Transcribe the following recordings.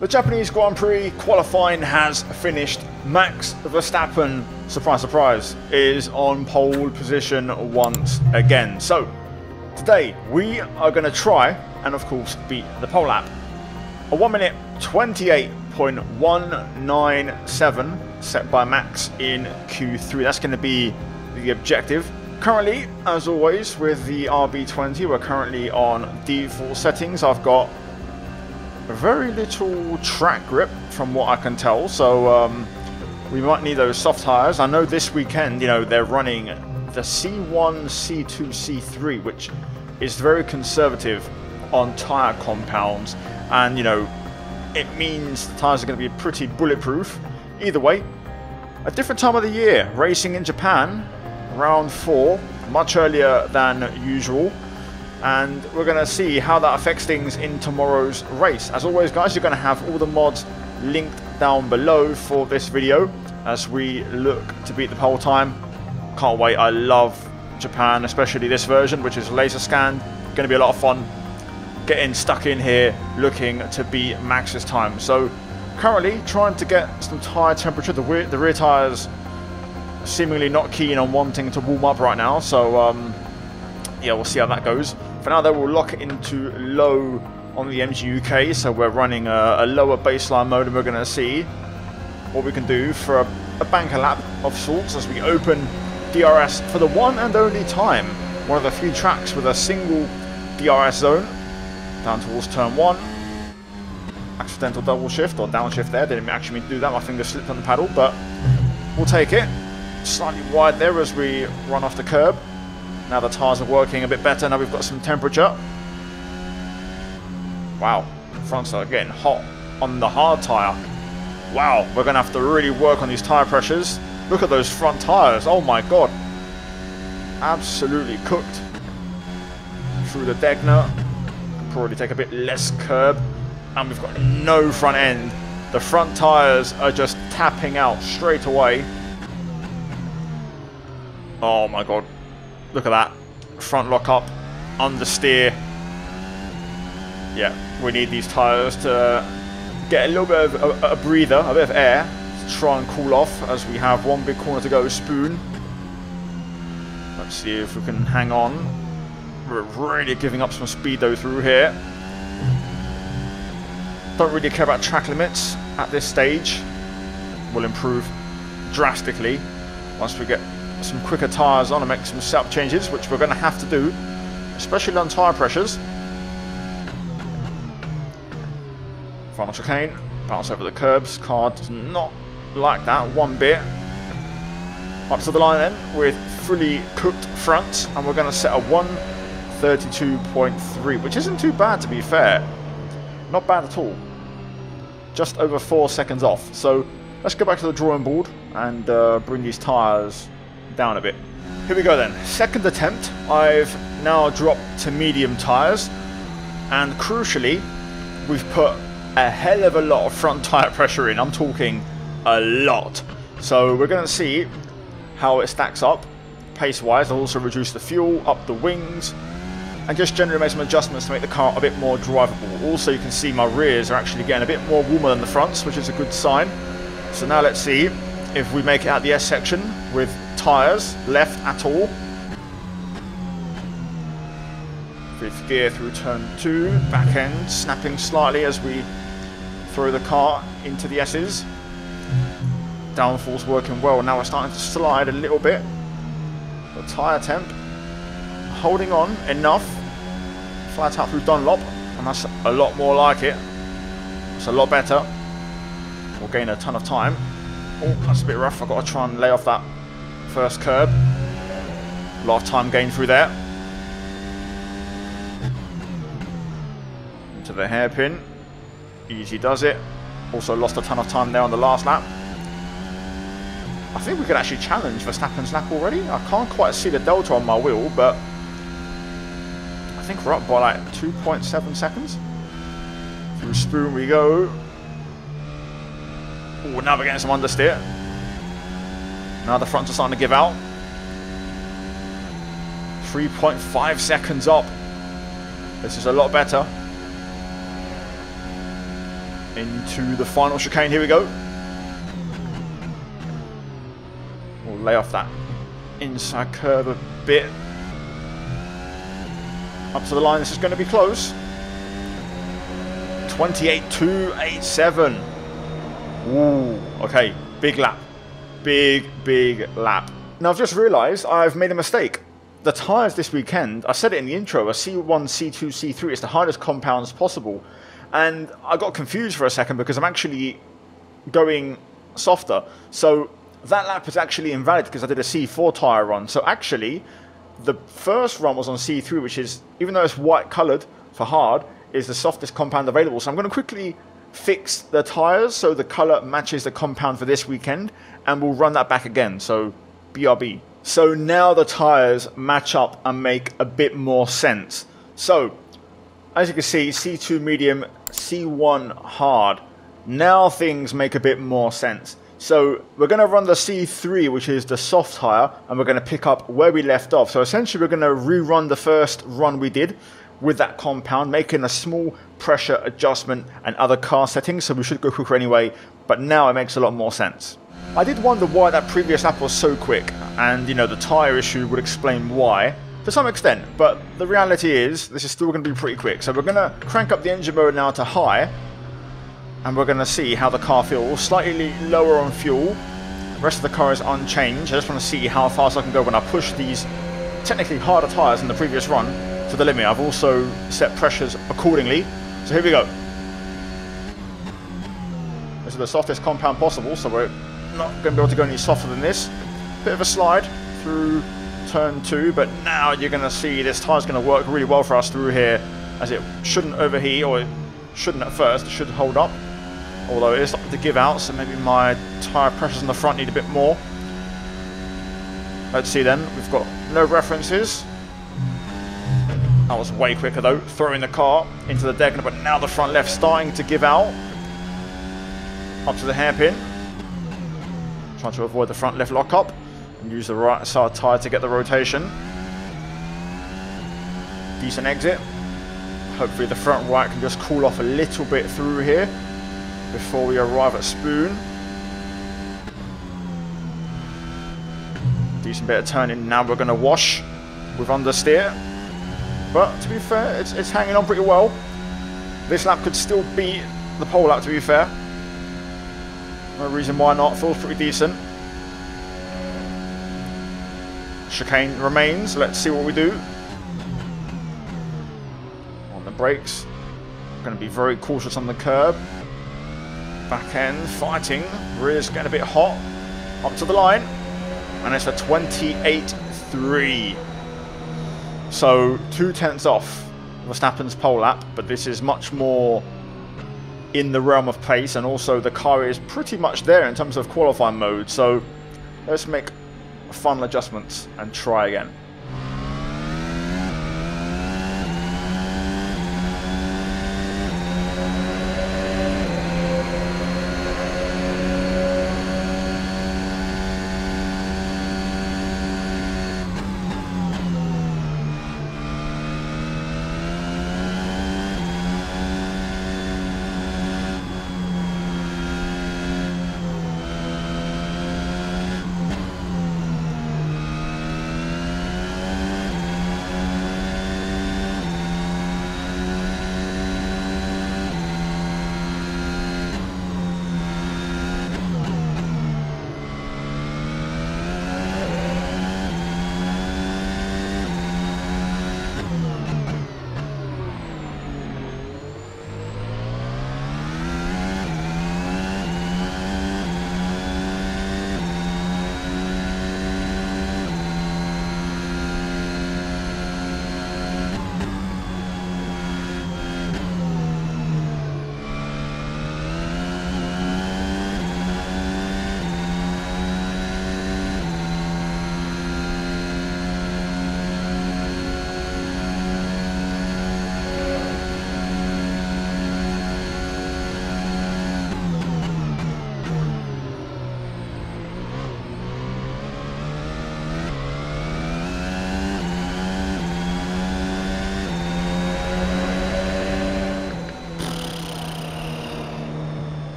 The Japanese Grand Prix qualifying has finished. Max Verstappen, surprise, surprise, is on pole position once again. So, today we are going to try and, of course, beat the pole lap. A 1:28.197 set by Max in Q3. That's going to be the objective. Currently, as always, with the RB20, we're currently on default settings. I've got very little track grip from what I can tell, so we might need those soft tires. I know this weekend, you know, they're running the C1, C2, C3, which is very conservative on tire compounds, and you know, it means the tires are going to be pretty bulletproof. Either way, a different time of the year, racing in Japan, round 4, much earlier than usual. And we're going to see how that affects things in tomorrow's race. As always, guys, you're going to have all the mods linked down below for this video as we look to beat the pole time. Can't wait. I love Japan, especially this version, which is laser scanned. Going to be a lot of fun getting stuck in here, looking to beat Max's time. So currently trying to get some tyre temperature. The rear tyres seemingly not keen on wanting to warm up right now. So yeah, we'll see how that goes. For now, they will lock it into low on the MGU-K, so we're running a lower baseline mode, and we're going to see what we can do for a banker lap of sorts as we open DRS for the one and only time. One of the few tracks with a single DRS zone. Down towards turn 1. Accidental double shift, or downshift there. Didn't actually mean to do that. My finger slipped on the paddle, but we'll take it. Slightly wide there as we run off the curb. Now the tires are working a bit better. Now we've got some temperature. Wow, fronts are getting hot on the hard tire. Wow, we're going to have to really work on these tire pressures. Look at those front tires. Oh my god. Absolutely cooked. Through the Degner. Probably take a bit less curb. And we've got no front end. The front tires are just tapping out straight away. Oh my god. Look at that. Front lock up, understeer. Yeah, we need these tyres to get a little bit of a breather, a bit of air to try and cool off as we have one big corner to go. Spoon. Let's see if we can hang on. We're really giving up some speed though through here. Don't really care about track limits at this stage. We'll improve drastically once we get some quicker tyres on and make some setup changes, which we're going to have to do, especially on tyre pressures. Final chicane, bounce over the curbs. Car does not like that one bit. Up to the line then with fully cooked fronts, and we're going to set a 1:32.3, which isn't too bad to be fair. Not bad at all. Just over 4 seconds off. So let's go back to the drawing board and bring these tyres down a bit. Here we go then. Second attempt. I've now dropped to medium tyres, and crucially we've put a hell of a lot of front tyre pressure in. I'm talking a lot. So we're going to see how it stacks up pace wise. I'll also reduce the fuel, up the wings, and just generally make some adjustments to make the car a bit more drivable. Also, you can see my rears are actually getting a bit more warmer than the fronts, which is a good sign. So now let's see if we make it out the S section with tyres left at all. Fifth gear through turn 2, back end snapping slightly as we throw the car into the S's. Downforce working well. Now we're starting to slide a little bit. The tyre temp holding on enough. Flat out through Dunlop, and that's a lot more like it. It's a lot better. We'll gain a ton of time. Oh, that's a bit rough. I've got to try and lay off that first curb. A lot of time gained through there. Into the hairpin. Easy does it. Also lost a ton of time there on the last lap. I think we could actually challenge Verstappen's lap already. I can't quite see the delta on my wheel, but I think we're up by like 2.7 seconds. Through Spoon we go. Ooh, now we're getting some understeer. Now the fronts are starting to give out. 3.5 seconds up. This is a lot better. into the final chicane. Here we go. We'll lay off that inside curve a bit. Up to the line, this is going to be close. 28.287. Ooh, okay, big lap. Big lap. Now I've just realised I've made a mistake. The tyres this weekend, I said it in the intro, are C1, C2, C3. It's the hardest compounds possible. And I got confused for a second because I'm actually going softer. So that lap is actually invalid because I did a C4 tyre run. So actually, the first run was on C3, which is, even though it's white coloured for hard, is the softest compound available. So I'm going to quickly fix the tyres so the colour matches the compound for this weekend. And we'll run that back again. So BRB. So now the tyres match up and make a bit more sense. So, as you can see, C2 medium, C1 hard. Now things make a bit more sense. So we're going to run the C3, which is the soft tyre, and we're going to pick up where we left off. So essentially we're going to rerun the first run we did with that compound, making a small pressure adjustment and other car settings, so we should go quicker anyway, but now it makes a lot more sense. I did wonder why that previous lap was so quick, and you know, the tyre issue would explain why to some extent, but the reality is this is still going to be pretty quick. So we're going to crank up the engine mode now to high, and we're going to see how the car feels. Slightly lower on fuel, the rest of the car is unchanged. I just want to see how fast I can go when I push these technically harder tyres than the previous run to the limit. I've also set pressures accordingly, so here we go. This is the softest compound possible, so we're not going to be able to go any softer than this. Bit of a slide through turn two, but now you're going to see this tyre's going to work really well for us through here, as it shouldn't overheat, or it shouldn't at first, it should hold up, although it is starting to give out, so maybe my tyre pressures on the front need a bit more. Let's see then, we've got no references. That was way quicker though, throwing the car into the deck, but now the front left starting to give out. Up to the hairpin. Trying to avoid the front left lockup and use the right side tyre to get the rotation. Decent exit. Hopefully the front right can just cool off a little bit through here before we arrive at Spoon. Decent bit of turning. Now we're going to wash with understeer, but to be fair, it's hanging on pretty well. This lap could still beat the pole lap, to be fair. No reason why not, feels pretty decent. Chicane remains, let's see what we do. On the brakes, going to be very cautious on the curb. Back end, fighting, rear's getting a bit hot. Up to the line, and it's a 28.3. So 2 tenths off Verstappen's pole lap, but this is much more in the realm of pace, and also the car is pretty much there in terms of qualifying mode, so let's make final adjustments and try again.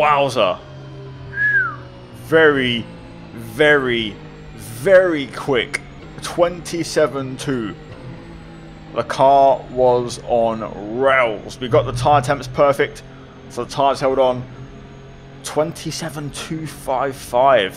Wowza. Very, very, very quick. 27.2. The car was on rails. We got the tyre temps perfect, so the tyres held on. 27.255.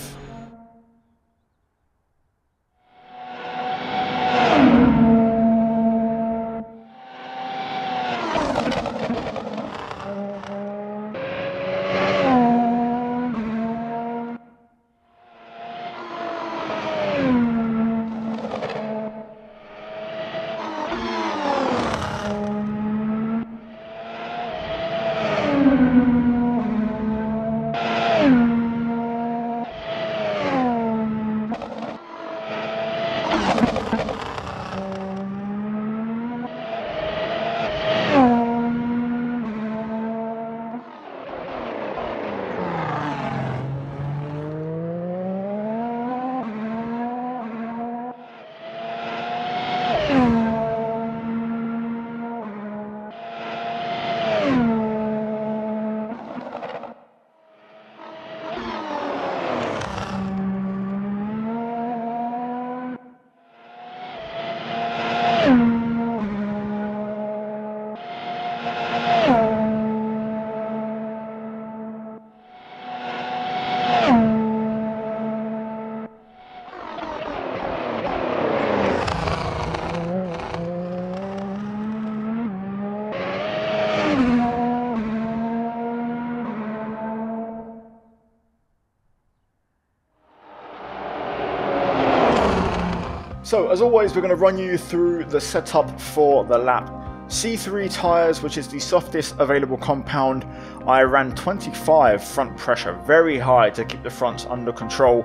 So as always, we're going to run you through the setup for the lap. C3 tyres, which is the softest available compound. I ran 25 front pressure, very high to keep the fronts under control.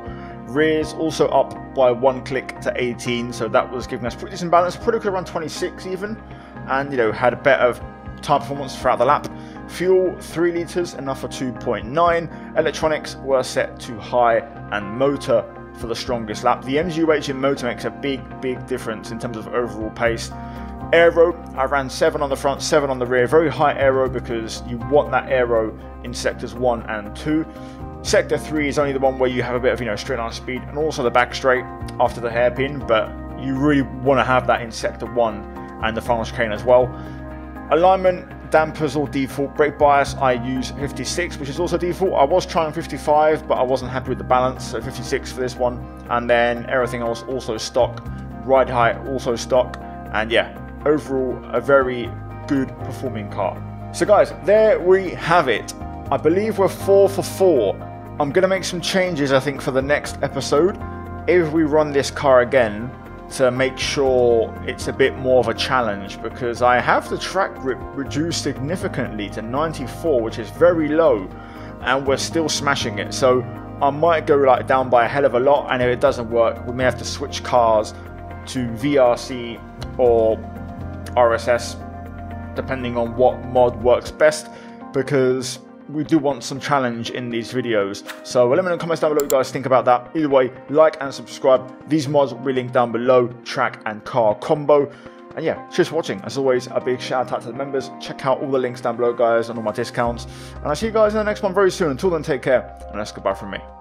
Rears also up by one click to 18, so that was giving us pretty decent balance. Probably could have run 26 even, and you know, had a better tyre performance throughout the lap. Fuel 3 litres, enough for 2.9. Electronics were set to high, and motor for the strongest lap. The MGU-H in motor makes a big difference in terms of overall pace. Aero, I ran 7 on the front, 7 on the rear. Very high aero because you want that aero in sectors 1 and 2. Sector 3 is only the one where you have a bit of, you know, straight line speed, and also the back straight after the hairpin, but you really want to have that in sector 1 and the final chicane as well. Alignment, dampers all default. Brake bias, I use 56, which is also default. I was trying 55, but I wasn't happy with the balance, so 56 for this one. And then everything else also stock. Ride height also stock. And yeah, overall a very good performing car. So guys, there we have it. I believe we're 4 for 4. I'm gonna make some changes, I think, for the next episode if we run this car again, to make sure it's a bit more of a challenge, because I have the track grip reduced significantly to 94, which is very low, and we're still smashing it. So I might go like down by a hell of a lot, and if it doesn't work, we may have to switch cars to VRC or RSS, depending on what mod works best, because we do want some challenge in these videos. So let me know in the comments down below what you guys think about that. Either way, like and subscribe. These mods will be linked down below, track and car combo. And yeah, cheers for watching. As always, a big shout out to the members. Check out all the links down below, guys, and all my discounts. And I'll see you guys in the next one very soon. Until then, take care, and that's goodbye from me.